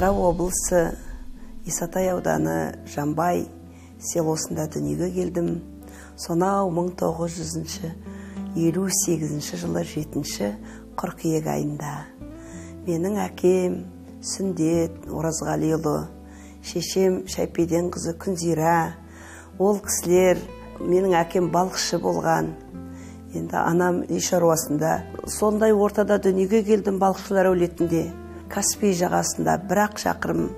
Атырау облысы, Исатай ауданы, Жамбай селосында дүниеге келдім. Сонау 1958 жылы 7-ші қыркүйек айында. Менің әкем Сүндет Оразғалиұлы, шешем Шайпеден қызы Күнзира. Ол кісілер, менің әкем балықшы болған. Енді анам үй шаруасында. Сондай ортада дүниеге келдім балықшылар әулетінде. Каспей жағасында бірақ шақырым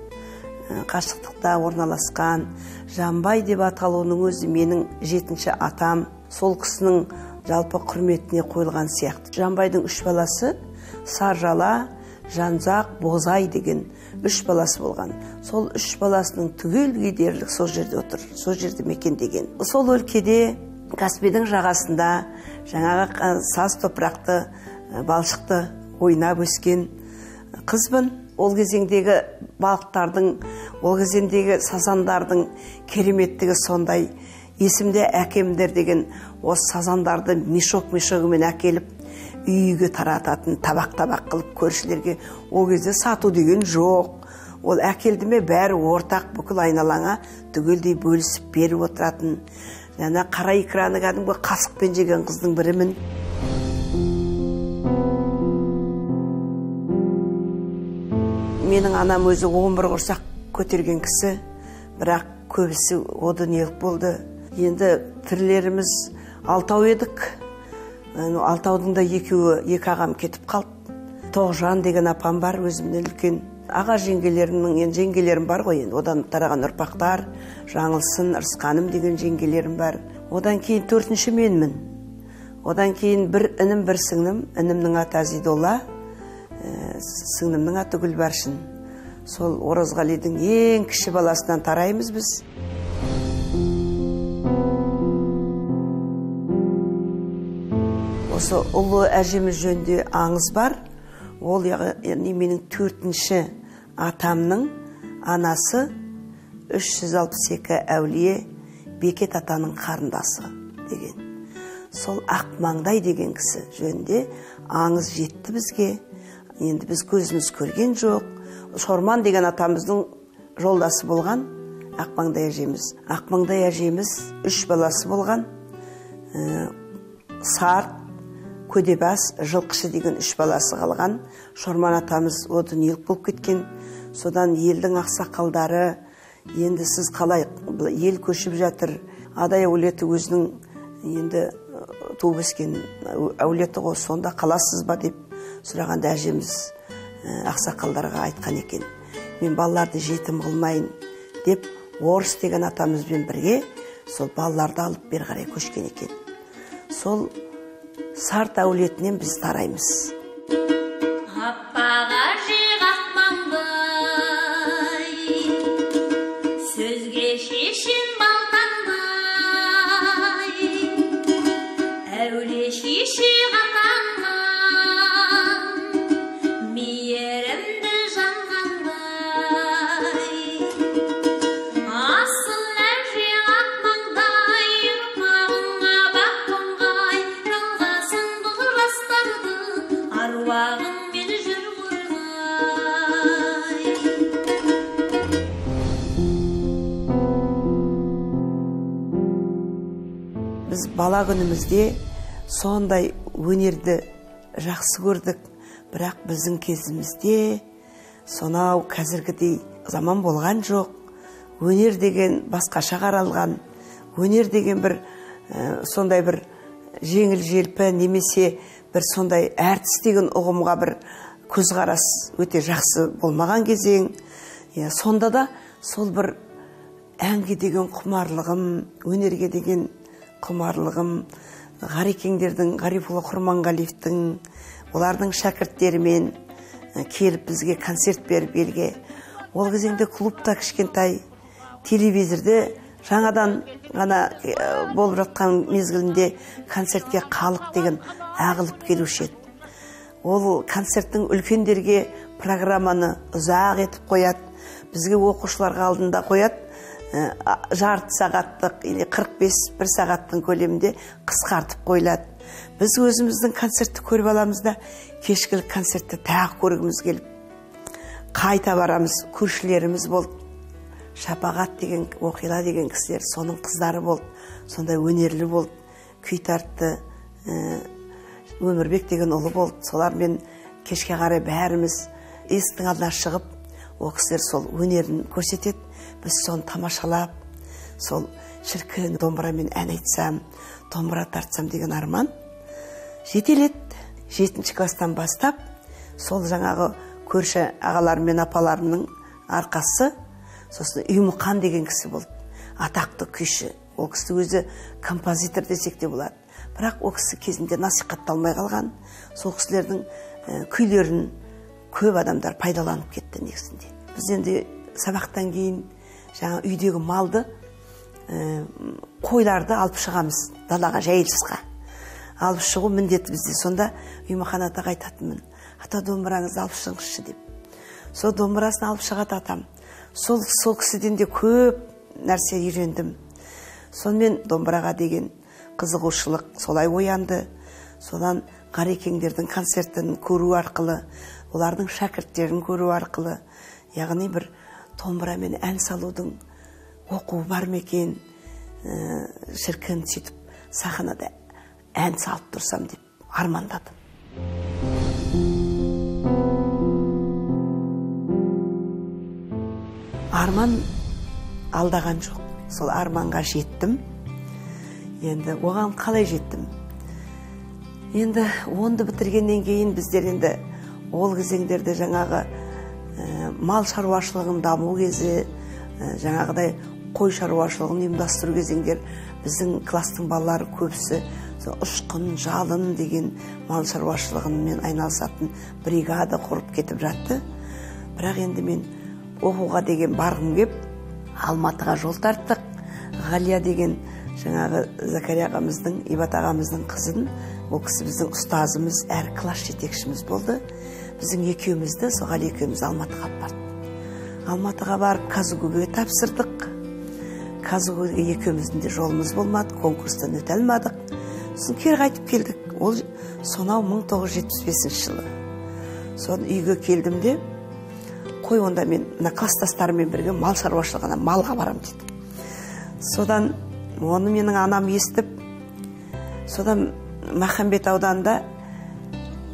қашықтықта орналасқан Жамбай деп аталуының өзі менің жетінші атам, сол кісінің жалпы құрметіне қойылған сияқты. Жамбайдың үш баласы Саржала, Жанзақ, Бозай деген үш баласы болған. Сол үш баласының түгелге дерлік сол жерде отыр, сол жерде мекен деген. Сол өлкеде Каспейдің жағасында жаңағы саз топырақты, балшықты ойнап өскен қызбын. Ол кезеңдегі балықтардың, ол кезеңдегі сазандардың кереметтігі сондай. Есімде әкемдер деген осы сазандарды мешок-мешогымен әкеліп, үйге тарататын, табақ-табақ қылып көршілерге. Ол кезде сату деген жоқ. Ол әкелдіме бәрі ортақ, бүкіл айналаңа түгелдей бөлісіп беріп отыратын. Және қара икраны кәдімгі қасықпен жеген қыздың бірімін. Менің анам өзі 11 құрсақ көтерген кісі, бірақ көбісі о дүниелік болды. Енді тірлеріміз алтау едік. Алтаудың да екі ағам кетіп қалды. Тоғжан деген апам бар, өзімнен үлкен. Аға жеңгелерім бар ғой, одан тараған ұрпақтар, Жаңылсын, Ырысқаным деген жеңгелерім бар. Одан кейін төртінші менмін. Одан кейін бір інім, бір сіңлім. Інімнің аты Азидолла, сіңлімнің аты Гүлбаршын. Сол Оразғалидың ең кіші баласынан тараймыз біз. Осы ұлы әжеміз жөнде аңыз бар. Ол менің төртінші атамның анасы, 362 әулие Бекет атаның қарындасы деген. Сол Ақмаңдай деген кісі жөнде аңыз жетті бізге. Енді біз көзіміз көрген жоқ. Шорман деген атамыздың жолдасы болған Ақмаңдай әжеміз. Ақмаңдай әжеміз үш баласы болған. Сарт, Көдебас, Жылқышы деген үш баласы қалған. Шорман атамыз о дүниелік болып кеткен. Содан елдің ақсақалдары, енді сіз қалай, ел көшіп жатыр. Адай әулеті өзінің енді туып өскен әулеті ғой, сонда қаласыз ба деп сұрағанда әжеміз ақсақалдарға айтқан екен. Мен балаларды жетім қылмайын деп, Орыс деген атамызбен бірге сол балаларды алып бер қарай көшкен екен. Сол Сарт әулетінен біз тараймыз. Аппаға жиғақманбай, сөзге шешен балтанбай, әуле шеше ғатанған, мейірімді жанғанбай. Асыл әже Ақмаңдай, ұрпағыңа бақ қонғай. Аруағың мені жүр қорғай. Біз бала күнімізде сондай өнерді жақсы көрдік. Бірақ біздің кезімізде сонау қазіргідей заман болған жоқ. Өнер деген басқаша қаралған. Өнер деген бір сондай бір жеңіл-желпі, немесе бір сондай әртіс деген ұғымға бір көзқарас өте жақсы болмаған кезең. Сонда да сол бір әнге деген құмарлығым, өнерге деген құмарлығым, Ғарикеңдердің, Ғарифула Құрман Қалиптың, олардың шәкірттерімен келіп бізге концерт беріп елге. Ол кезеңде клубта кішкентай, телевизорде жаңадан ғана болып жатқан мезгілінде концертке халық деген ағылып келуші еді. Ол концерттің үлкендерге программаны ұзақ етіп қояды, бізге оқушыларға алдында қояды. Жарты сағаттық, 45-1 сағаттың көлемінде қысқартып қойылады. Біз өзіміздің концертті көріп аламыз да, кешкілік концертті тағы көргіміз келіп. қайта барамыз, көршілеріміз болды. Шапағат деген, оқила деген кісілер, соның қыздары болды. Сонда өнерлі болды, күй тартты, Өмірбек деген ұлы болды. Солар мен кешке қарай бәріміз естің алдына шығып, о кісілер сол өнерін көрсетеді. Біз соны тамашалап, сол шіркін домбырамен ән айтсам, домбыра тартсам деген арман жетеледі. 7-ші кластан бастап, сол жаңағы көрші ағалар мен апаларымның арқасы, сосын Үймұқан деген кісі болды, атақты күйші. Ол кісі өзі композитор десек те болады, бірақ ол кісі кезінде насихатталмай қалған. Сол кісілердің күйлерін көп адамдар пайдаланып кетті негізінде. Біз енді сабақтан кейін жаңа үйдегі малды, қойларды алып шығамыз далаға, жайылысқа алып шығу міндеті бізде. Сонда Үймұқан атаға айтатынмын, ата домбыраңызды алып шығыңызшы деп. Сол домбырасын алып шығады атам. Сол кісіден де көп нәрсе үйрендім. Сонымен домбыраға деген қызығушылық солай оянды. Содан Қарекеңдердің концертін көру арқылы, олардың шәкірттерін көру арқылы, яғни бір домбырамен ән салудың оқуы бар мекен, шіркін сөйтіп сахнада ән салып тұрсам деп армандадым. Арман алдаған жоқ. Сол арманға жеттім. Енді оған қалай жеттім? Енді 10-ды бітіргеннен кейін біздер енді ол кезеңдерде жаңағы мал шаруашылығының даму кезі, жаңағыдай қой шаруашылығын ұйымдастыру кезеңдер. Біздің кластың балалары көбісі ұшқын, жалын деген мал шаруашылығымен айналысатын бригада құрып кетіп жатты. Бірақ енді мен оқуға деген барғым кеп, Алматыға жол тарттық. Галия деген жаңағы Закария ағамыздың, Ибат ағамыздың қызын, ол кісі біздің ұстазымыз, әр класс жетекшіміз болды. Біздің екеумізді, сол Галия екеуміз Алматыға барды. Алматыға барып, Казығуге тапсырдық. Казығуге екеуміздің де жолымыз болмады, конкурстан өте алмадық. Сосын кері қайтып келдік. Ол сонау 1975 жылы. Соны үйге келдім де, қой онда мен кластастарымен бірге мал шаруашылығына, малға барам деді. Содан оны менің анам естіп, содан Махамбет ауданында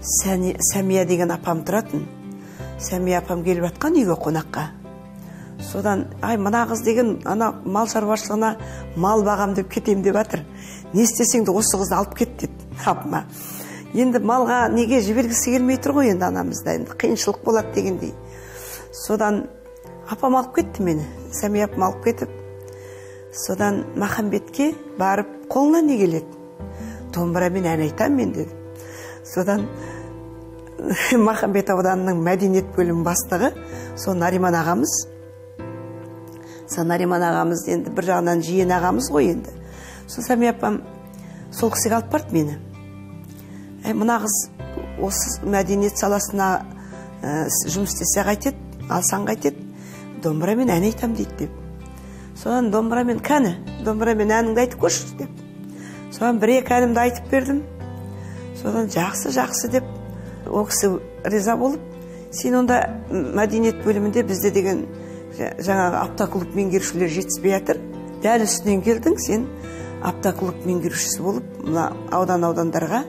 Самия деген апам тұратын. Самия апам келіп атқан үйге қонаққа. Содан, ай, мына қыз деген ана мал шаруашылығына мал бағам деп кетем деп атыр. Не істесең де осы қызды алып кет деді апама. Енді малға неге жібергісі келмей тұр ғой енді анамызда, енді қиыншылық болады дегендей. Содан апам алып кетті мені, Сәми апам алып кетіп. Содан Махамбетке барып, қолына не келеді? Домбырамен ән айтам мен деді. Содан Махамбет ауданының мәдениет бөлім бастығы, сол Нариман ағамыз. Сол Нариман ағамыз енді бір жағынан жиен ағамыз ғой енді. Сол Сәми апам сол кісіге алып барды мені. Мына қыз осы мәдениет саласына жұмыс істесе қайтеді? Алсаң қайтеді, домбырамен ән айтам дейді деп. Содан домбырамен кәні, домбырамен әніңді айтып көрші деп. Содан бір-екі әнімді айтып бердім. Содан жақсы-жақсы деп, ол кісі риза болып, сен онда мәдениет бөлімінде бізде деген жаңағы аптаклуб меңгерушілер жетіспей жатыр. Дәл үстінен келдің, сен аптаклуб меңгерушісі болып, мына аудан-аудандарға,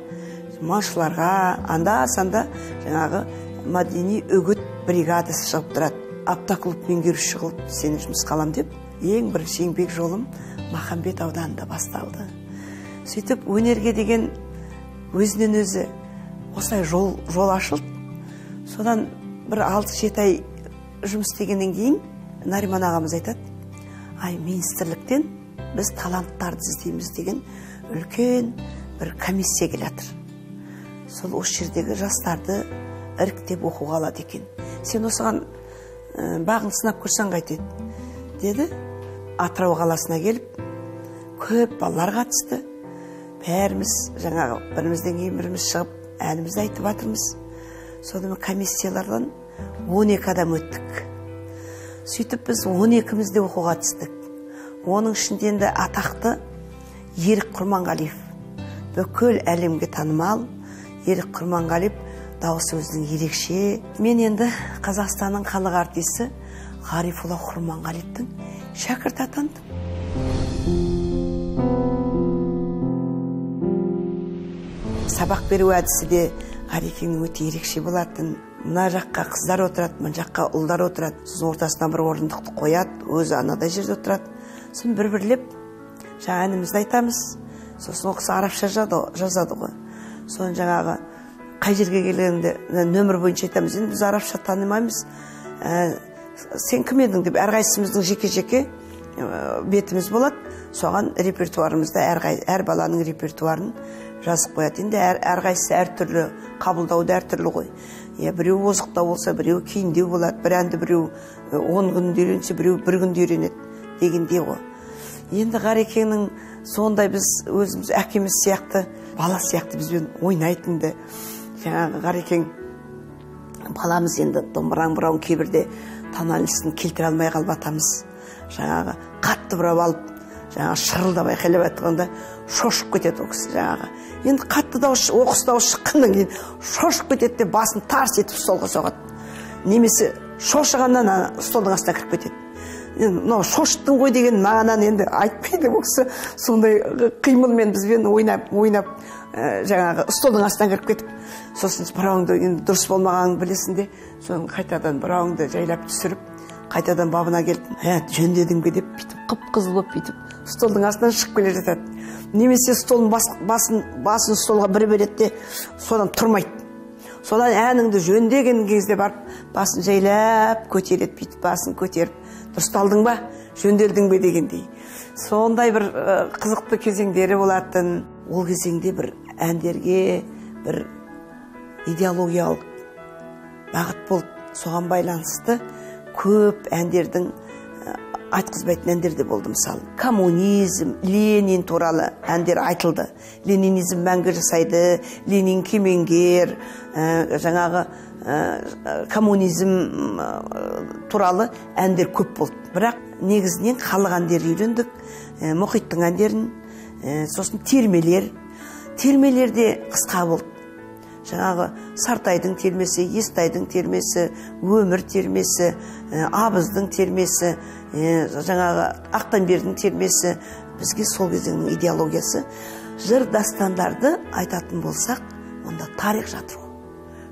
малшыларға, анда-санда жаңағы мәдени үгіт бригадасы шығып тұрады. Аптаклуб меңгеруші қылып сені жұмысқа алам деп, ең бірінші еңбек жолым Махамбет ауданында басталды. Сөйтіп өнерге деген өзінен өзі осылай жол ашылды. Содан бір 6-7 ай жұмыс істегеннен кейін Нариман ағамыз айтады, ай, министрліктен біз таланттарды іздейміз деген үлкен бір комиссия келатыр. Сол осы жердегі жастарды іріктеп оқуға алады екен. Сен осыған бағын сынап көрсең қайтеді деді. Атырау қаласына келіп, көп балалар қатысты. Бәріміз жаңағы бірімізден кейін біріміз шығып әнімізді айтып жатырмыз. Содан комиссиялардан 12 адам өттік. Сөйтіп біз 12-міз де оқуға түстік. Оның ішінде енді атақты Ерік Құрман Қалип, бүкіл әлемге танымал Ерік Құрман Қалип дауыс өзінің ерекше. Мен енді Қазақстанның халық артисі Ғарифула Құрман Қалиптың шәкірт атандым. Сабақ беру әдісі де Ғарифенің өте ерекше болатын. Мына жаққа қыздар отырады, мына жаққа ұлдар отырады. Сіз ортасына бір орындықты қояды, өзі анадай жерде отырады. Сосын бір-бірлеп жаңа әнімізді айтамыз. Сосын оқысы арабша жазады ғой. Сосын жаңағы қай жерге келгенде нөмір бойынша айтамыз. Енді біз арабша танымаймыз. Сен кім едің деп әрқайсымыздың жеке-жеке бетіміз болады. Соған репертуарымызда әр баланың репертуарын жазып қояды. Енді әрқайсысы әртүрлі, қабылдауды әртүрлі ғой. Біреу озықта болса, біреу кейіндеу болады, бір әнді біреу 10 күнде үйренсе, біреу бір күнде үйренеді дегендей ғой. Енді Ғарекеңнің сондай біз өзіміз әкеміз сияқты, бала сияқты бізбен ойнайтынды. Жаңағы Ғарекең баламыз енді домбыраң-бұрауын кейбірде таналысын келтіре алмай қалып атамыз. Жаңағы қатты бұрап алып, жаңағы шырылдап айқайлап айтқанда шошып кетеді ол кісі жаңағы. Енді қатты дауыс, оқыс дауыс шыққаннан кейін шошып кетеді де басын тарс етіп солға соғады. Немесе шошығаннан столдың астына кіріп кетеді. Енді шошыттың ғой деген мағананы енді айтпайды бұл кісі. Сондай қимылмен бізбен ойнап жаңағы столдың астына кіріп кетіп. Сосын бұрауыңды енді дұрыс болмағанын білесің де, соны қайтадан бұрауыңды жайлап түсіріп, қайтадан бабына келіп, жөндедің бе деп бүйтіп қып-қызыл боп бүйтіп столдың астынан шығып келе жатады. Немесе столдың басын столға бір береді де, содан тұрмайды. Содан әніңді жөндеген кезде барып, басын жайлап көтереді, бүйтіп басын көтеріп, дұрысталдың ба, жөнделдің бе дегендей. Сондай бір қызықты кезеңдері болатын. Ол кезеңде бір әндерге бір идеологиялық бағыт болып, соған байланысты көп әндердің айтқызбайтын әндерді болды. Мысалы, коммунизм, Ленин туралы әндер айтылды. Ленинизм мәңгі жасайды, Ленин кемеңгер, жаңағы коммунизм туралы әндер көп болды. Бірақ негізінен халық әндері үйрендік, мұхиттың әндерін, сосын термелер. Термелерде қысқа болды. Жаңағы Сартайдың термесі, Естайдың термесі, Өмір термесі, Абыздың термесі, жаңағы Ақтанбердің термесі. Бізге сол кезеңнің идеологиясы. Жыр дастандарды айтатын болсақ, онда тарих жатыр.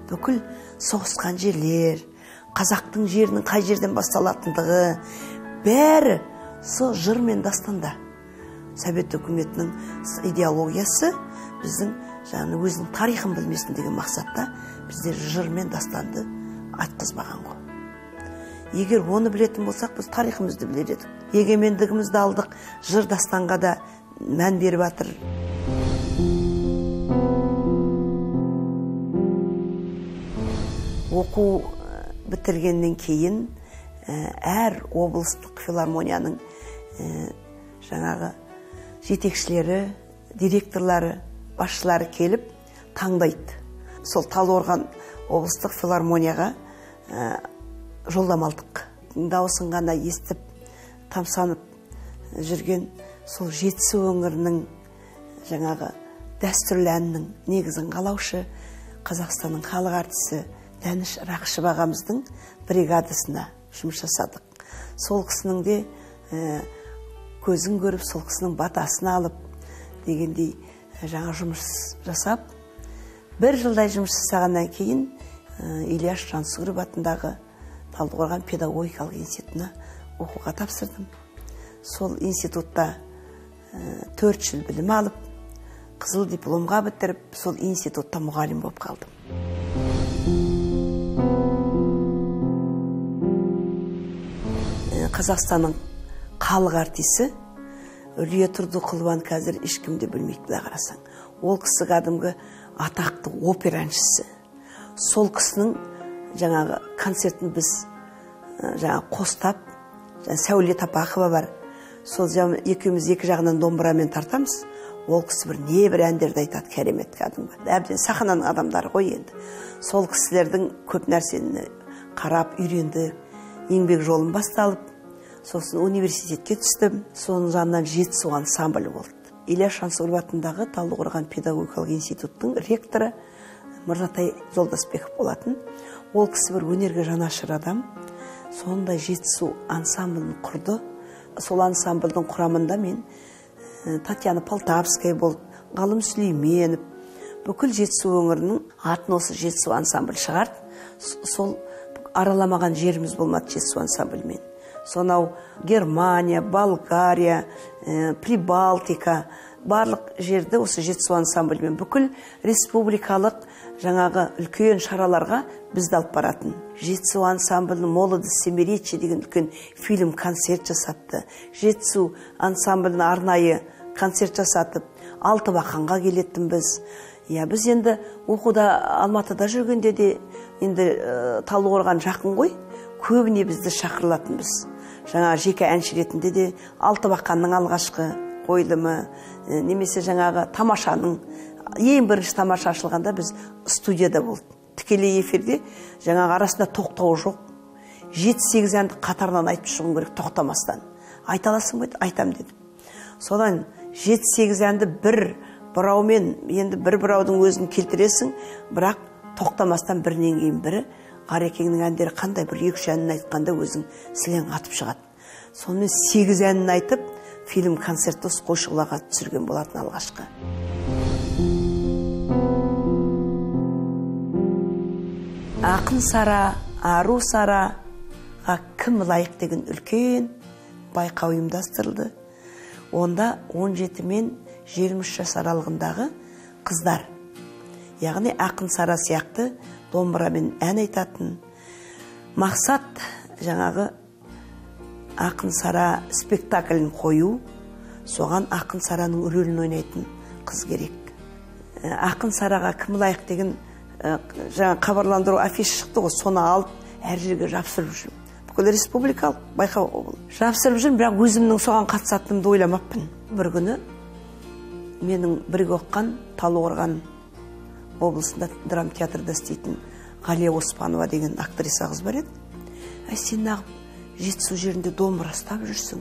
Бүкіл соғысқан жерлер, қазақтың жерінің қай жерден басталатындығы, бәрі сол жыр мен дастанда. Совет үкіметінің идеологиясы біздің жаңы өзінің тарихын білмесін деген мақсатта біздер жыр мен дастанды айтқызбаған ғой. Егер оны білетін болсақ, біз тарихымызды білер едік. Егемендігімізді алдық, жыр дастанға да мән беріп атыр. Оқу бітіргеннен кейін әр облыстық филармонияның жаңағы жетекшілері, директорлары, басшылары келіп таңдайды. Сол Талдықорған облыстық филармонияға жолдамалдық. Дауысын ғана естіп, тамсанып жүрген сол Жетісу өңірінің жаңағы дәстүрлі әнінің негізін қалаушы Қазақстанның халық артисі Дәніш Рақышев ағамыздың бригадасына жұмыс жасадық. Сол кісінің де көзін көріп, сол кісінің батасын алып дегендей жаңа жұмыс жасап, бір жылдай жұмыс жасағаннан кейін Ильяш Жансүгіров атындағы Талдықорған педагогикалық институтына оқуға тапсырдым. Сол институтта 4 жыл білім алып, қызыл дипломға бітіріп, сол институтта мұғалім болып қалдым. Қазақстанның халық артисі Үлия Тұрдықұлван қазір ешкімді білмейді біле қарасаң. Ол кісі қадымғы атақты опера әншісі. Сол кісінің жаңағы концертін біз жаңағы қостап, Сәуле Тапақова бар. Сол екеуміз екі жағынан домбырамен тартамыз. Ол кісі бір не бір әндерді айтады, керемет қадымға. Әбден сахнаның адамдары ғой енді. Сол кісілердің көп нәрсені қарап үйренді, еңбек жолын басталып, сосын университетке түстім. Соның жанынан Жетісу ансамблі болды. Ильяш Жансүгіров атындағы Талдықорған педагогикалық институттың ректоры Мұрдатай Золдаспекіп болатын. Ол кісі бір өнерге жанашыр адам. Сонда Жетісу ансамблін құрды. Сол ансамбльдің құрамында мен Татьяна Полтавская болды, Қалым Сүлейменіп. Бүкіл Жетісу өңірінің атын осы Жетісу ансамбль шығарды. Сол араламаған жеріміз болмады Жетісу ансамбльмен. Сонау Германия, Болгария, Прибалтика, барлық жерде осы Жетісу ансамбльмен бүкіл республикалық жаңағы үлкен шараларға бізді алып баратын. Жетісу ансамблінің «Молоды семеречи» деген үлкен фильм концерт жасатты. Жетісу ансамблінің арнайы концерт жасатып, алты бақанға келеттім біз. Біз енді оқуда Алматыда жүргенде де енді Талдықорған жақын ғой, көбіне бізді шақырылатынбыз. Жаңағы жеке әнші ретінде де алты бақанның алғашқы қойылымы, немесе жаңағы тамашаның ең бірінші тамаша ашылғанда біз студияда болдық. Тікелей эфирде жаңағы арасында тоқтау жоқ. 7-8 әнді қатарынан айтып шығу керек тоқтамастан. Айта аласың ба? Айтам дедім. Содан 7-8 әнді бір бұраумен, енді бір бұраудың өзін келтіресің, бірақ тоқтамастан бірінен кейін бірі. Қарекеңнің әндері қандай бір 2-3 әнін айтқанда өзің сілең атып шығады. Сонымен 8 әнін айтып, фильм концертті қойшығылаға түсірген болатын алғашқы. Ақын Сара, Ару Сараға кім лайық деген үлкен байқау ұйымдастырылды. Онда 17 мен 23 жас аралығындағы қыздар, яғни Ақын Сара сияқты домбырамен ән айтатын. Мақсат жаңағы Ақын Сара спектаклін қою, соған Ақын Сараның рөлін ойнайтын қыз керек. Ақын Сараға кім лайық деген хабарландыру афиш шықты ғой, соны алып әр жерге жапсырып жүрмін. Бүкіл республикалық байқау болды. Жапсырып жүрмін, бірақ өзімнің соған қатысатынымды ойламаппын. Бір күні менің бірге оққан Талдықорған облысында драм театрда істейтін Галия деген актриса қыз бар еді. Сен нағып Жетісу жерінде домбыра ұстап жүрсің,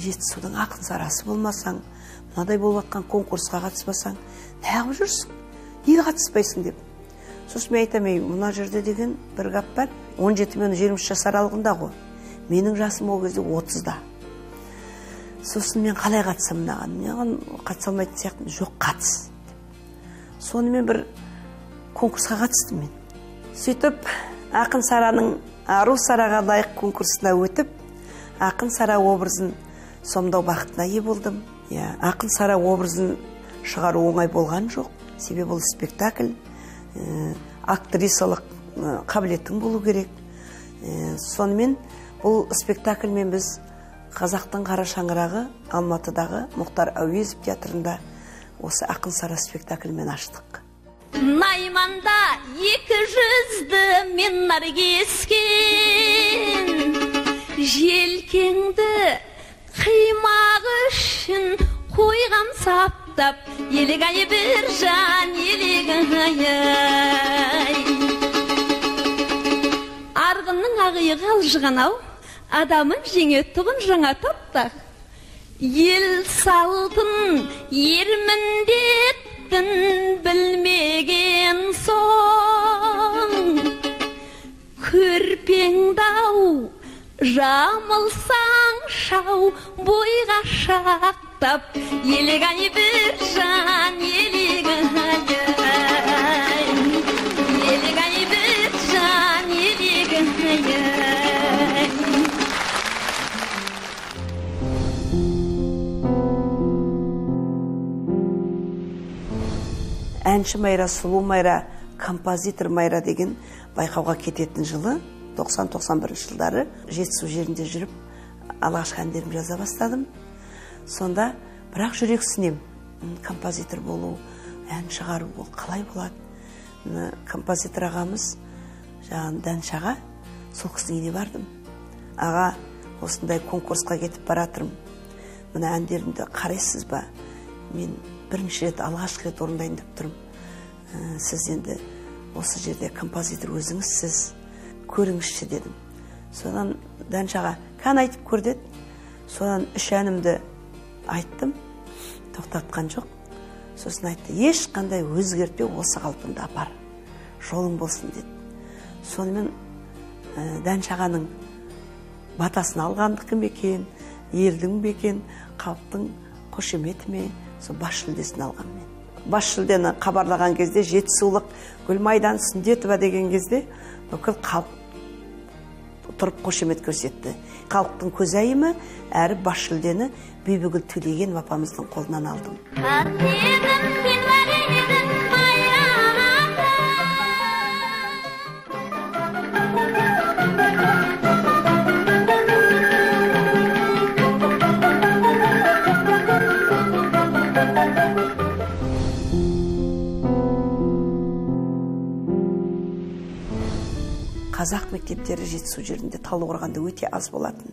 Жетісудың Ақын Сарасы болмасаң, мынадай болып жатқан конкурсқа қатыспасаң, неғып жүрсің, неге қатыспайсың деп. Сосын мен айтам, мына жерде деген бір гап бар, 17 мен 23 жас аралығында ғой. Менің жасым ол кезде 30-да. Сосын мен қалай қатысам мынаған? Мынаған қатыса алмайтын сияқтымын. Жоқ, қатыс. Сонымен бір конкурсқа қатыстым мен. Сөйтіп Ақын Сараның Ару Сараға лайық конкурсына өтіп, Ақын Сара образын сомдау бақытына ие болдым. Ақын Сара образын шығару оңай болған жоқ, себебі ол спектакль, актрисалық қабілеттің болу керек. Сонымен бұл спектакльмен біз Қазақтың қара шаңырағы Алматыдағы Мұхтар Ауезов театрында осы Ақын Сара спектакльмен аштық. Найманда 200-ді мен наргескен, желкеңді қимағы үшін қойған саптап, елегай бір жан, елегай. Арғынның ағиығы алжығанау, адамын жеңеттіғын жаңа таптақ. Ел салтын ерміндет, білмеген соң көрпеңді ау жамылсаң шау бойға шақтап елегай бір жан елегай елегай бір жан елегай. Әнші Майра, сұлу Майра, композитор Майра деген байқауға кететін жылы, 90-91 жылдары Жетісу жерінде жүріп, алғашқы әндерім жаза бастадым. Сонда бірақ жүрексінем, композитор болу, ән шығару ол қалай болады. Композитор ағамыз жаңын Дәншаға сол кісіне бардым. Аға, осындай конкурсқа кетіп баратырым. Мына әндерімді қарайсыз ба? Мен бірінші рет, алғашқы рет орындайын деп тұрым. Сіз енді осы жерде композитор өзіңіз, сіз көріңізші дедім. Содан Дәншаға қан айтып көр деді. Содан үш әнімді айттым, тоқтатқан жоқ. сосын айтты, ешқандай өзгертпе, осы қалпында апар, жолың болсын деді. Сонымен Дәншағаның батасын алғандық кім екен, елдің бекен, қалыптың қошеметіме, сол бас жүлдесін алған мен. Бас жүлдені қабарлаған кезде жетісулық Гүлмайдан Сүндетова деген кезде бүкіл қалып тұрып қошемет көрсетті. Қалыптың көзайымы әрі бас жүлдені Бибігүл Төлеген апамыздың қолынан алдым. Қазақ мектептері Жетісу жерінде Талдықорғанда өте аз болатын.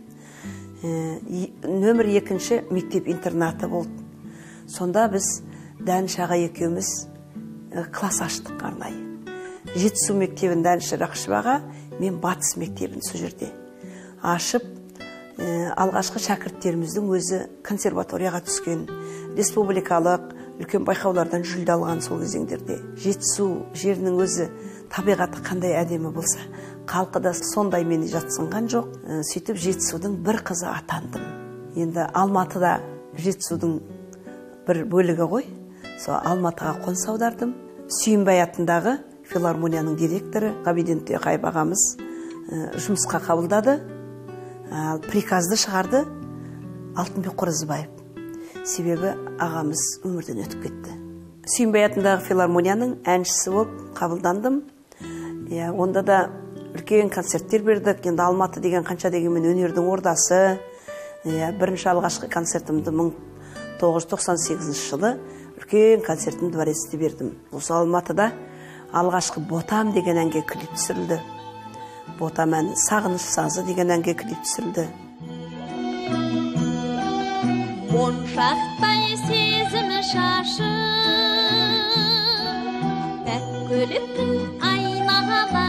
Нөмір екінші мектеп интернаты болды. Сонда біз Дәншаға екеуміз класс аштық арнайы. Жетісу мектебін Дәнші Рақшыбаға, мен Батыс мектебін сол жерде ашып, алғашқы шәкірттеріміздің өзі консерваторияға түскен, республикалық үлкен байқаулардан жүлде алған сол кезеңдерде. Жетісу жерінің өзі табиғаты қандай әдемі болса, халқы да сондай мені жатсынған жоқ. Сөйтіп Жетісудың бір қызы атандым. Енді Алматыда Жетісудың бір бөлігі ғой. Сол Алматыға қоныс аудардым. Сүйінбай атындағы филармонияның директоры Қабиденте ағамыз жұмысқа қабылдады. Приказды шығарды Алтынбек Қорызбаев. Себебі ағамыз өмірден өтіп кетті. Сүйінбай атындағы филармонияның әншісі болып қабылдандым. Онда да үлкен концерттер бердік. Енді Алматы деген қанша дегенмен өнердің ордасы. Бірінші алғашқы концертімді 1998 жылы үлкен концертімді дворецте бердім. Осы Алматыда алғашқы «Ботам» деген әнге клип түсірілді. «Ботам» әні «Сағыныш сазы» деген әнге клип түсірілді. Моншақтай сезімі шашып, пәк көліктің аймағалаңа.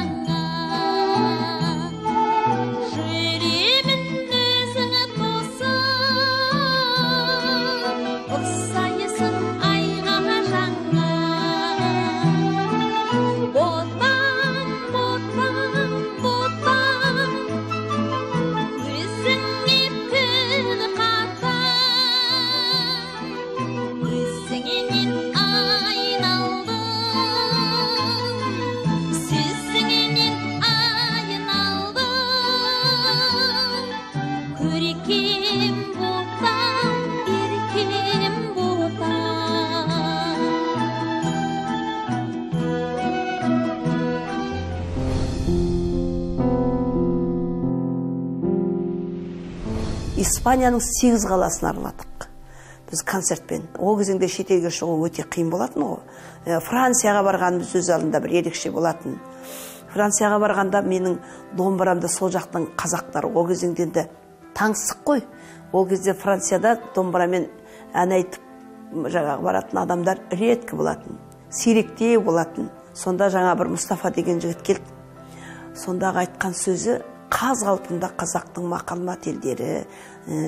Испанияның 8 қаласын араладық біз концертпен. Ол кезеңде шетелге шығу өте қиын болатын ғой. Францияға барғанымыз сөз алдында бір ерекше болатын. Францияға барғанда менің домбырамды сол жақтың қазақтары ол кезеңде де таңсық қой. Ол кезде Францияда домбырамен ән айтып жаңағы баратын адамдар реткі болатын, сиректей болатын. Сонда жаңа бір Мұстафа деген жігіт келді. Сондағы айтқан сөзі қаз қалпында қазақтың мақалмат елдері,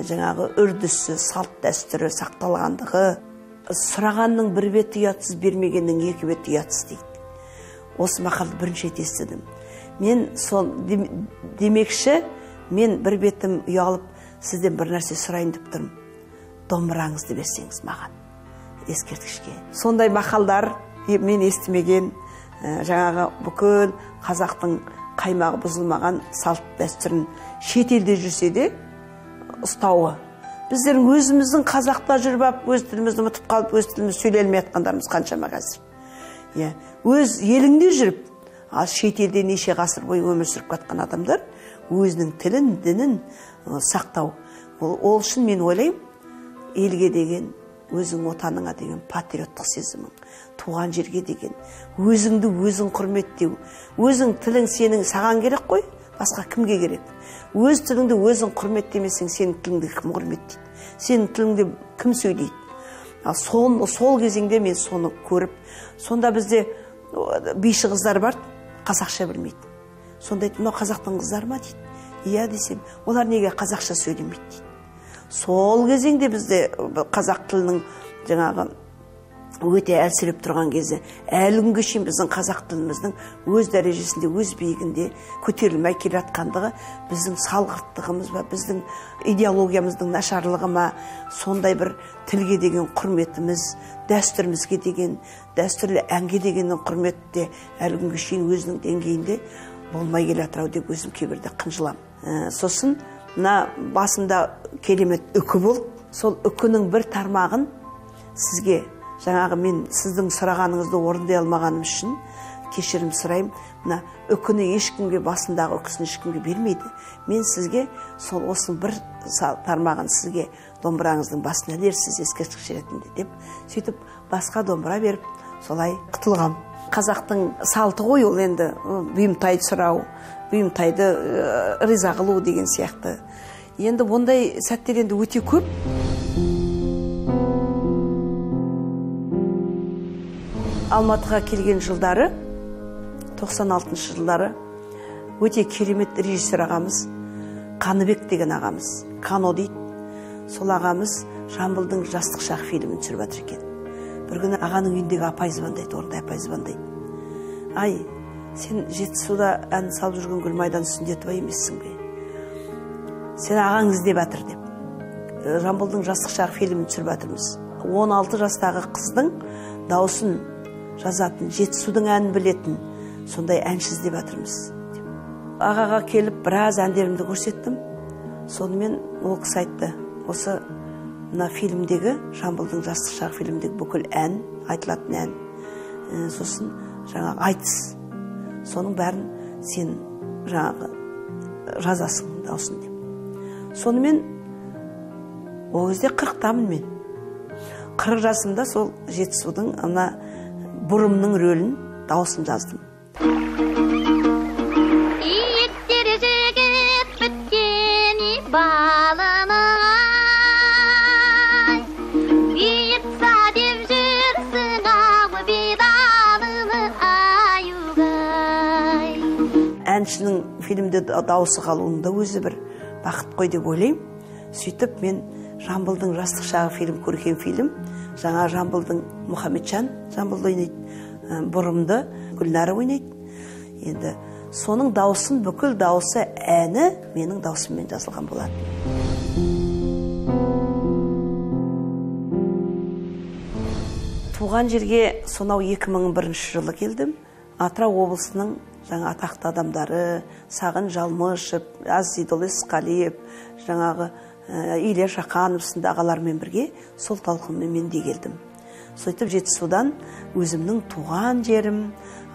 жаңағы үрдісі, салт дәстүрі сақталғандығы, сұрағанның бір беті ұятсыз, бермегеннің екі беті ұятсыз дейді. Осы мақалды бірінші естідім. Мен сол демекші, мен бір бетім ұялып, сізден бір нәрсе сұрайын деп тұрмын. Домбыраңызды берсеңіз маған, ескерткішке. Сондай мақалдар мен естімеген, жаңағы бүкіл қазақтың қаймағы бұзылмаған салт дәстүрін шетелде жүрсе де ұстауы. Біздердің өзіміздің қазақта жүріп, өз тілімізді ұмытып қалып, өз тілімізді сөйлелмей жатқандарымыз қаншама қазір. Өз еліңде жүріп, ал шетелде неше ғасыр бойы өмір сүріп жатқан адамдар өзінің тілін, дінін сақтау. Ол үшін мен ойлаймын, елге деген, өзің отаныңа деген патриоттық сезімің, туған жерге деген, өзіңді өзің құрметтеу, өзің тілің сенің саған керек қой, басқа кімге керек. Өз тіліңді өзің құрметтемесең, сенің тіліңді кім құрметтейді, сенің тіліңді кім сөйлейді. Сол кезеңде мен соны көріп, сонда бізде биші қыздар бар, қазақша білмейді. Сонда айтты, мынау қазақтың қыздар ма дейді. Иә десем, олар неге қазақша сөйлемейді дейді. Сол кезеңде бізде қазақ тілінің жаңағы өте әлсіреп тұрған кезі, әлі күнге шейін біздің қазақ тіліміздің өз дәрежесінде, өз биігінде көтерілмей келе жатқандығы біздің салғырттығымыз ба, біздің идеологиямыздың нашарлығы ма, сондай бір тілге деген құрметіміз, дәстүрімізге деген, дәстүрлі әнге деген құрметі де әлі күнге шейін өзінің деңгейінде болмай келе жатыр деп өзім кейбірде қынжылам. Сосын мына басында керемет үкі болып, сол үкінің бір тармағын сізге жаңағы мен сіздің сұрағаныңызды орындай алмағаным үшін кешірім сұрайым. Мына үкіні ешкімге, басындағы үкісін ешкімге бермейді. Мен сізге сол осы бір тармағын сізге домбыраңыздың басына дерсіз ескерткіш ретінде деп сөйтіп басқа домбыра беріп солай құтылғам. Қазақтың салты ғой ол енді бұйымтайды сұрау, бұйымтайды риза қылу деген сияқты. Енді ондай сәттер енді өте көп. Алматыға келген жылдары, 96 жылдары, өте керемет режиссер ағамыз, Қаныбек деген ағамыз, Қано дейді, сол ағамыз Жамбылдың жастық шақ фильмін түсіріп жатыр екен. Бір күні ағаның үйіндегі апай звондайды, орындай апай звондайды. Ай, сен Жетісуда ән салып жүрген Гүлмайдан Сүндетова емессің бе? Сен ағаң іздеп жатыр деп. Жамбылдың жастық шақ фильмін түсіріп жатырмыз. 16 жастағы қыздың даусын жазатын, Жетісудың әнін білетін, сондай әнші іздеп жатырмыз. Ағаға келіп, біраз әндерімді көрсеттім. Сонымен ол кісі айтты, осы мына фильмдегі, Жамбылдың жастық шақ фильмдегі бүкіл ән, айтылатын ән, сосын жаңағы айтыс. Соның бәрін сен жаңағы жазасың даусын деп. Сонымен ол кезде 40-тамын мен. 40 жасымда сол Жетісудың ана бұрымның рөлін дауысын жаздым. Әншінің фильмде дауысы қалуында өзі бір бақыт қой деп ойлайым. Сөйтіп мен Жамбылдың жастық шағы фильм, көркем фильм, жаңа Жамбылдың Мұхаммеджан, Жамбылды ойнайды, бұрымды Күлнарі ойнайды. Енді соның даусын, бүкіл даусы әні менің даусыммен жазылған болады. Туған жерге сонау 2001 жылы келдім. Атырау облысының жаңа атақты адамдары, Сағын Жалмышып, Азидолес Қалип, жаңағы Илер Жақановсында ағалармен бірге сол талқыммен мен де келдім. Сөйтіп Жетісудан өзімнің туған жерім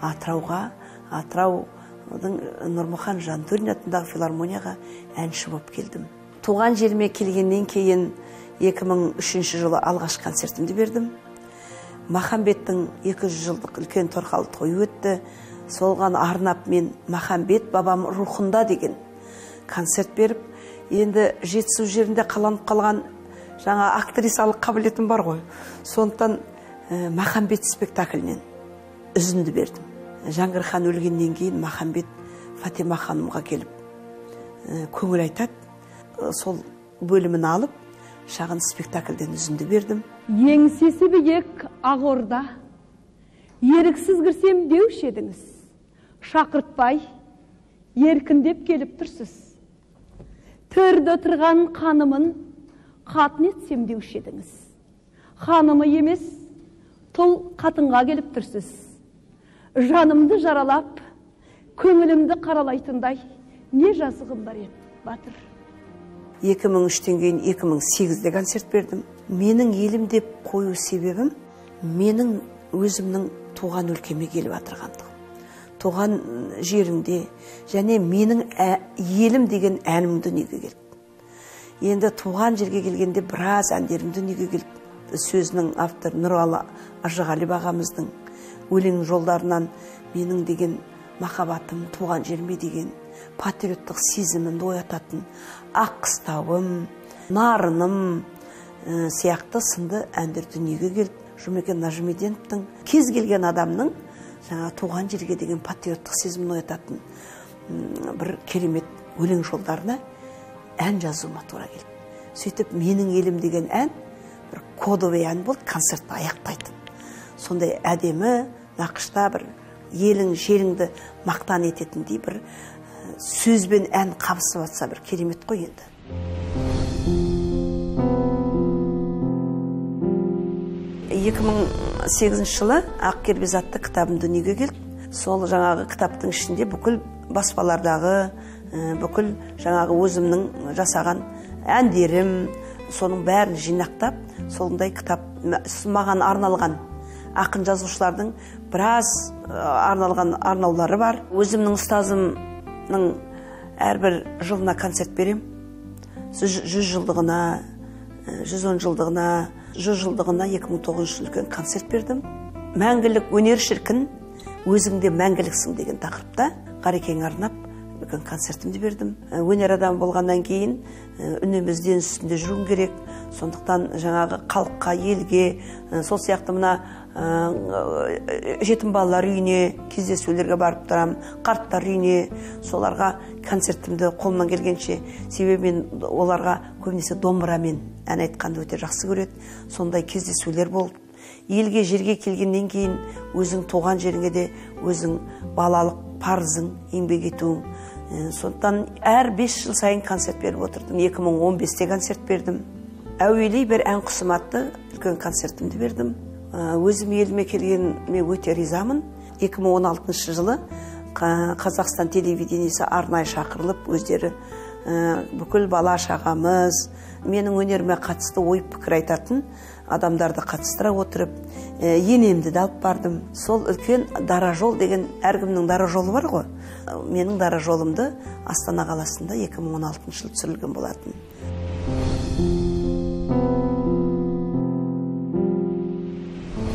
Атырауға, Атыраудың Нұрмұхан Жантөрин атындағы филармонияға әнші боп келдім. Туған жеріме келгеннен кейін 2003 жылы алғаш концертімді бердім. Махамбеттің 200 жылдық үлкен торқалы тойы өтті. Солған арнап мен Махамбет бабам рухында деген концерт беріп, енді Жетісу жерінде қаланып қалған жаңа актрисалық қабілетім бар ғой. Сондықтан Махамбет спектаклінен үзінді бердім. Жәңгір хан өлгеннен кейін Махамбет Фатима ханымға келіп көңіл айтады. Сол бөлімін алып, шағын спектакльден үзінді бердім. Еңсесі биік ақ орда, еріксіз кірсем деуші едіңіз. Шақыртпай, еркіндеп келіп тұрсыз. Төрді тұрған қанымын қатын етсем деуші едіңіз. Қанымы емес, тұл қатынға келіп тұрсыз. Жанымды жаралап, көңілімді қаралайтындай не жазығым бар еп, батыр. 2003-тен кейін 2008-де концерт бердім. Менің елім деп қою себебім, менің өзімнің туған өлкеме келіп атырғандығым. Туған жерімде және менің елім деген әнім дүниеге келді. Енді туған жерге келгенде біраз әндерім дүниеге келді. Сөзінің автор Нұралы Ажығалип ағамыздың өлең жолдарынан менің деген махаббатым, туған жеріме деген патриоттық сезімімді оятатын ақ қыстауым, нарыным сияқты сынды әндер дүниеге келді. Жұмекен Нажмеденовтың кез келген адамның туған жерге деген патриоттық сезімін оятатын бір керемет өлең жолдарына ән жазуыма тура келді. Сөйтіп менің елім деген ән бір кодовый ән болды, концертті аяқтайтын. сондай әдемі нақышта бір елің жеріңді мақтан ететіндей бір сөзбен ән қабысып атса бір керемет қой енді. Екі мың сегізінші жылы Ақ Кербез атты кітабым дүниеге келді. Сол жаңағы кітаптың ішінде бүкіл баспалардағы, бүкіл жаңағы өзімнің жасаған әндерім, соның бәрін жинақтап, солындай кітап маған арналған ақын жазушылардың біраз арналған арнаулары бар. Өзімнің ұстазымның әрбір жылына концерт берем. 100 жылдығына, 110 жылдығына, 100 жылдығына 2009 жылы концерт бердім. Мәңгілік өнер шіркін, өзіңде мәңгіліксің деген тақырыпта Қарекең арнап бүгін концертімді бердім. Өнер адамы болғаннан кейін үнімізден үстінде жүруім керек. Сондықтан жаңағы халыққа, елге, сол сияқты мына жетім балалар үйіне, кездесулерге барып тұрам, қарттар үйіне, соларға концертімді қолымнан келгенше, себебі мен оларға көбінесе домбырамен ән айтқанды өте жақсы көреді. Сондай кездесулер болды. Елге, жерге келгеннен кейін өзің туған жеріңе де өзің балалық парызың, еңбек етуің. Сондықтан әр 5 жыл сайын концерт беріп отырдым. 2015-те концерт бердім. Әуелей бір ән құсым атты үлкен концертімді бердім. Өзім еліме келгеніме өте ризамын. 2016 жылы Қазақстан телевидениесі арнайы шақырылып, өздері бүкіл бала шағамыз, менің өнеріме қатысты ой пікір айтатын адамдарды қатыстыра отырып, енемді де алып бардым. Сол үлкен дара жол деген, әркімнің дара жолы бар ғой. Менің дара жолымды Астана қаласында 2016 жылы түсірілген болатын.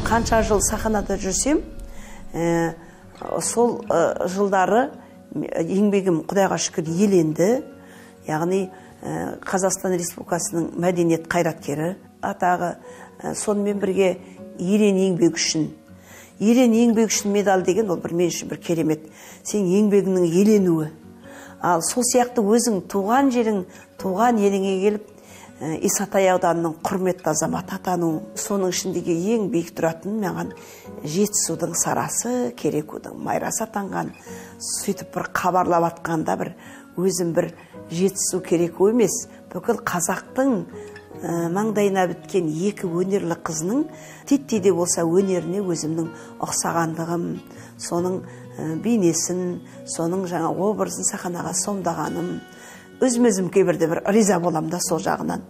Қанша жыл сахнада жүрсем, сол жылдары еңбегім Құдайға шүкір еленді. Яғни Қазақстан Республикасының мәдениет қайраткері атағы, сонымен бірге ерен еңбек үшін. Ерен еңбек үшін медал деген ол бір мен үшін бір керемет. Сен еңбегінің еленуі. Ал сол сияқты өзің туған жерің, туған еліңе келіп, Исатай ауданының құрметті азаматы атану. Соның ішіндегі ең биік тұратын маған Жетісудың Сарасы, Керекудің Майрасы атанған. Сөйтіп бір хабарлап атқанда бір өзім бір Жетісу Кереку емес, бүкіл қазақтың маңдайына біткен екі өнерлі қызының титтей де болса өнеріне өзімнің ұқсағандығым, соның бейнесін, соның жаңа образын сахнаға сомдағаным. Өзім кейбірде бір риза болам да сол жағынан.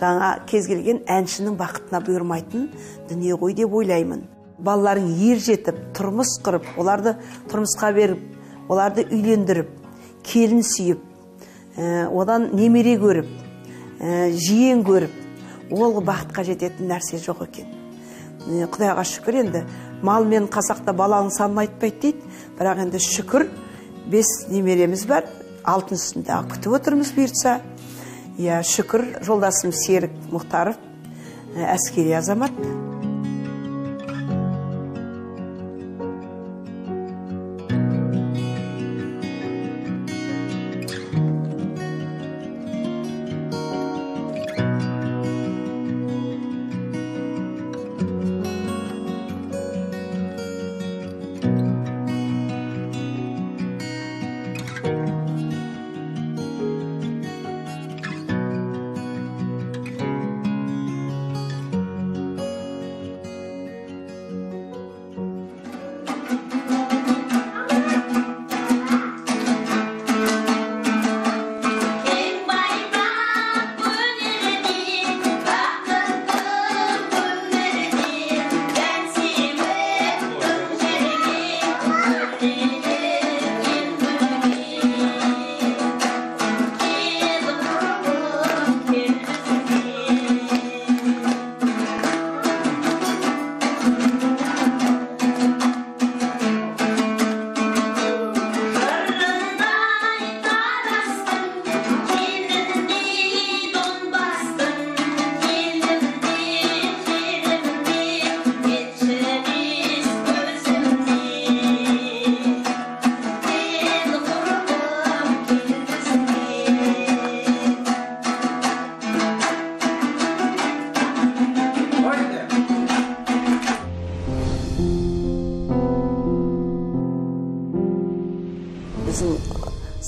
Жаңа кез келген әншінің бақытына бұйырмайтын дүние ғой деп ойлаймын. Балаларың ер жетіп, тұрмыс құрып, оларды тұрмысқа беріп, оларды үйлендіріп, келін сүйіп, одан немере көріп, жиен көріп, ол бақытқа жететін нәрсе жоқ екен. Құдайға шүкір, енді мал мен қазақта баланың санын айтпайды дейді, бірақ енді шүкір 5 немереміз бар, 6-сында күтіп отырмыз бұйыртса. Я шүкір, жолдасым Серік Мұхтаров әскери азамат.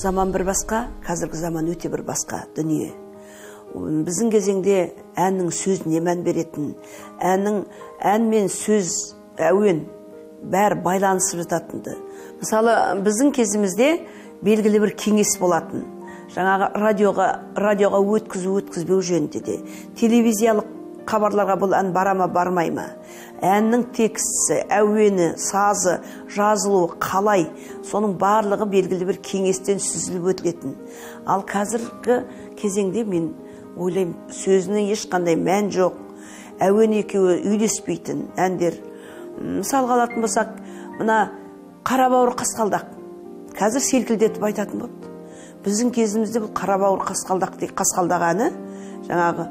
Заман бір басқа, қазіргі заман өте бір басқа дүние. Біздің кезеңде әннің сөз немен беретін, ән мен сөз әуен бәр байланысып жататынды. Мысалы, біздің кезімізде белгілі бір кеңес болатын. Жаңағы радиоға өткізбеу жөнінде де, телевизиялық хабарларға бұл ән барама бармайма, әннің тексті, әуені, сазы, жазылуы қалай, соның барлығы белгілі бір кеңестен сүзіліп өтілетін. Ал қазіргі кезеңде мен ойлайым, сөзінің ешқандай мән жоқ, әуен екеуі үйлеспейтін әндер. Мысалға алатын болсақ, мына қарабауыр қасқалдақ қазір селкілдетіп айтатын болды. Біздің кезімізде бұл қарабауыр қасқалдақ әні жаңағы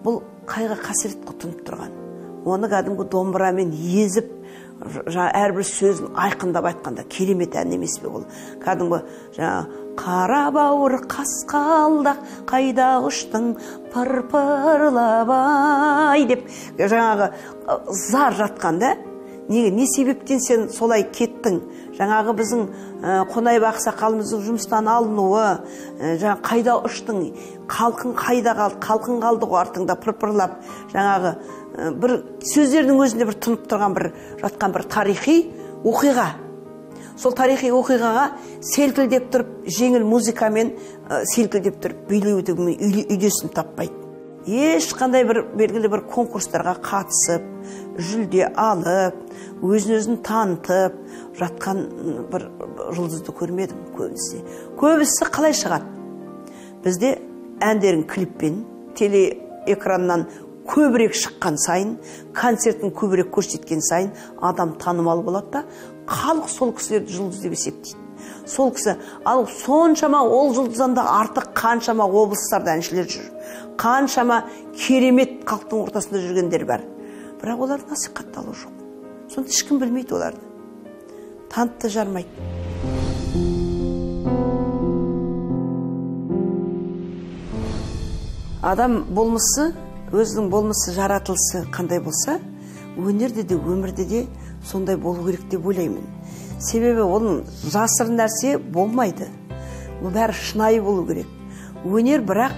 бұл қайға қасірет құтынып тұрған. Оны кәдімгі домбырамен езіп, әрбір сөзін айқындап айтқанда керемет ән емес пе ол. Кәдімгі қара бауыр қасқалдақ қайда ұштың пыр-пырлабай деп жаңағы зар жатқанда, не себептен сен солай кеттің? Жаңағы біздің қонай бақсақалымыздың жұмыстан алынуы, жаңағы қайда ұштың, қалқын қайда қалды, қалқын қалды ғой артыңда пыр-пырлап, жаңағы бір сөздердің өзінде бір тұнып тұрған бір жатқан бір тарихи оқиға. Сол тарихи оқиғаға селкілдеп тұрып, жеңіл музыкамен селкілдеп тұрып, билеудің үйлесін таппайды. Ешқандай бір белгілі бір конкурстарға қатысып, жүлде алып, өзін-өзін танытып жатқан бір жұлдызды көрмедім көбісі. Көбісі қалай шығады? Бізде әндерін клиппен, телеэкраннан көбірек шыққан сайын, концертін көбірек көрсеткен сайын адам танымал болады да, халық сол кісілерді жұлдыз деп есептейді. Сол кісі, ал соншама ол жұлдызанда артық қаншама облыстарда әншілер жүр. Қаншама керемет қалыптың ортасында жүргендер бар. Бірақ олар насихатталу жоқ. Сонда ешкім білмейді оларды. Танытты жармайды. Адам болмысы, өзінің болмысы жаратылысы қандай болса, өнерде де, өмірде де сондай болу керек деп ойлаймын. Себебі оның жасырын нәрсе болмайды. Бұл бәрі шынайы болу керек. Өнер бірақ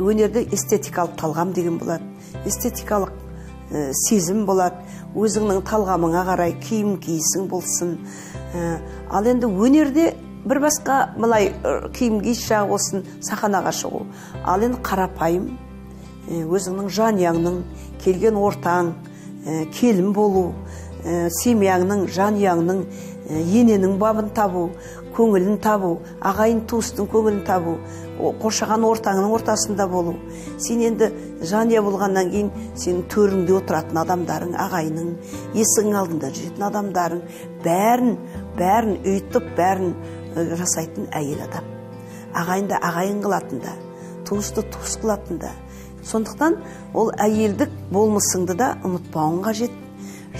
өнерді эстетикалық талғам деген болады. Эстетикалық сезім болады. Өзіңнің талғамыңа қарай киім киісің болсын. Ал енді өнерде бір басқа мылай киім киіс жағы болсын, саханаға шығу. Ал енді қарапайым, өзіңнің жанұяңның, келген ортаң, келім болу, семьяңның, жанұяңның, ененің бабын табу, көңілін табу, ағайын туыстың көңілін табу, қоршаған ортаңның ортасында болу. Сен енді жанұя болғаннан кейін сенің төріңде отыратын адамдарың, ағайының, есігің алдында жүретін адамдарың, бәрін өйтіп, бәрін жасайтын әйел адам. Ағайынды ағайын қылатында, туысты туыс қылатында. Сондықтан ол әйелдік болмысыңды да ұмытпауың қажет.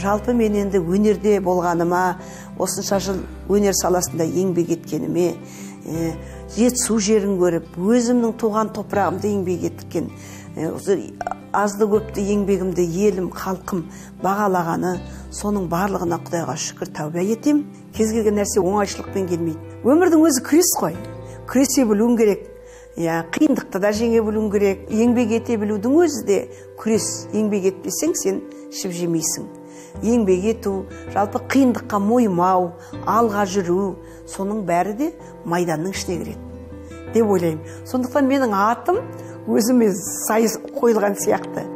Жалпы мен енді өнерде болғаныма, осынша жыл өнер саласында еңбек еткеніме, Жетісу жерін көріп, өзімнің туған топырағымды еңбек еткен, азды көпті еңбегімді елім, халқым бағалағаны, соның барлығына Құдайға шүкір тәубе етем. Кез келген нәрсе оңайшылықпен келмейді. Өмірдің өзі күрес қой. Күресе білуің керек. Қиындықты да жеңе білуің керек. Еңбек ете білудің өзі де күрес. Еңбек етпесең, сен шіп жемейсің. Еңбек ету, жалпы қиындыққа мойымау, алға жүру, соның бәрі де майданның ішіне кіреді деп ойлаймын. Сондықтан менің атым өзіме сайыс қойылған сияқты.